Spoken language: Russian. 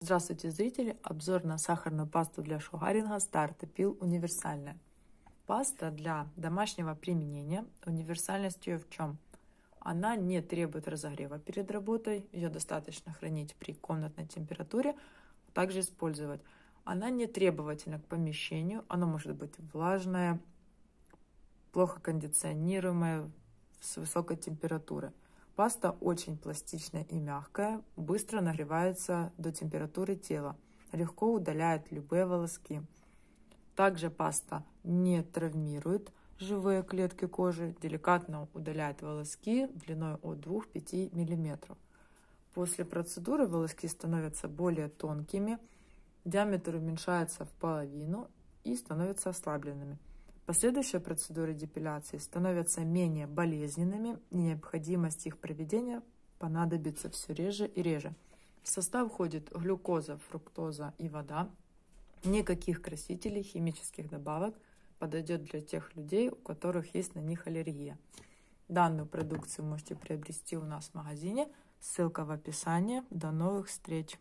Здравствуйте, зрители! Обзор на сахарную пасту для шугаринга «Старт Эпил» универсальная. Паста для домашнего применения. Универсальность ее в чем? Она не требует разогрева перед работой. Ее достаточно хранить при комнатной температуре, а также использовать. Она не требовательна к помещению. Она может быть влажная, плохо кондиционируемая, с высокой температурой. Паста очень пластичная и мягкая, быстро нагревается до температуры тела, легко удаляет любые волоски. Также паста не травмирует живые клетки кожи, деликатно удаляет волоски длиной от 2–5 мм. После процедуры волоски становятся более тонкими, диаметр уменьшается в половину и становятся ослабленными. Последующие процедуры депиляции становятся менее болезненными, и необходимость их проведения понадобится все реже и реже. В состав входит глюкоза, фруктоза и вода. Никаких красителей, химических добавок. Подойдет для тех людей, у которых есть на них аллергия. Данную продукцию можете приобрести у нас в магазине. Ссылка в описании. До новых встреч!